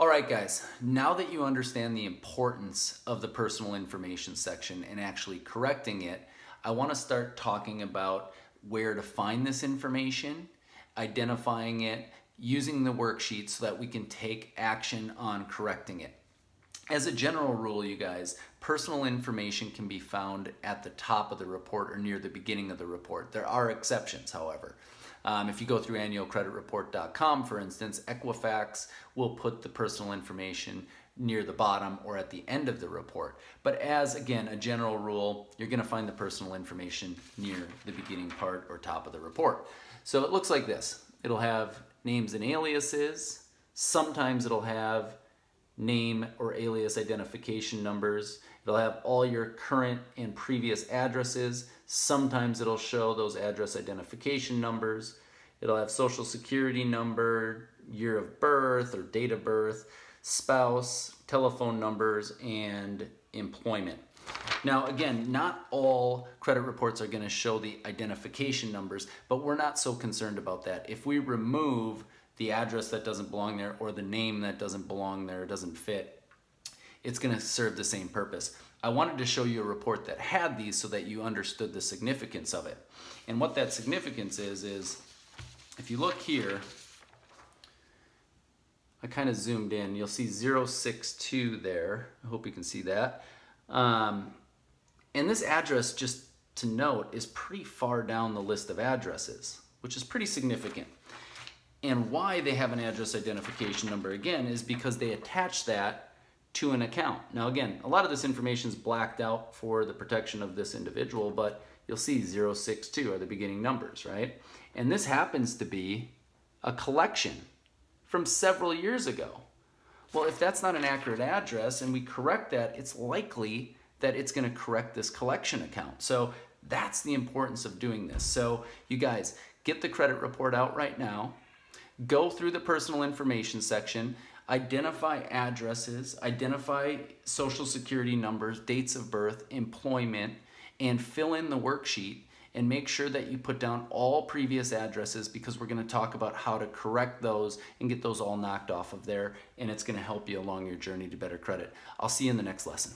All right, guys, now that you understand the importance of the personal information section and actually correcting it, I want to start talking about where to find this information, identifying it, using the worksheet so that we can take action on correcting it. As a general rule, you guys, personal information can be found at the top of the report or near the beginning of the report. There are exceptions, however. If you go through annualcreditreport.com, for instance, Equifax will put the personal information near the bottom or at the end of the report. But as, again, a general rule, you're going to find the personal information near the beginning part or top of the report. So it looks like this. It'll have names and aliases. Sometimes it'll have name or alias identification numbers. It'll have all your current and previous addresses. Sometimes it'll show those address identification numbers. It'll have social security number, year of birth or date of birth, spouse, telephone numbers, and employment. Now, again, not all credit reports are going to show the identification numbers, but we're not so concerned about that. If we remove the address that doesn't belong there or the name that doesn't belong there, doesn't fit, it's going to serve the same purpose. I wanted to show you a report that had these so that you understood the significance of it. And what that significance is if you look here, I kind of zoomed in, you'll see 062 there. I hope you can see that. And this address, just to note, is pretty far down the list of addresses, which is pretty significant. And why they have an address identification number, again, is because they attach that to an account. Now, again, a lot of this information is blacked out for the protection of this individual, but you'll see 062 are the beginning numbers, right? And this happens to be a collection from several years ago. Well, if that's not an accurate address and we correct that, it's likely that it's going to correct this collection account. So that's the importance of doing this. So you guys, get the credit report out right now. Go through the personal information section, identify addresses, identify social security numbers, dates of birth, employment, and fill in the worksheet and make sure that you put down all previous addresses because we're going to talk about how to correct those and get those all knocked off of there, and it's going to help you along your journey to better credit. I'll see you in the next lesson.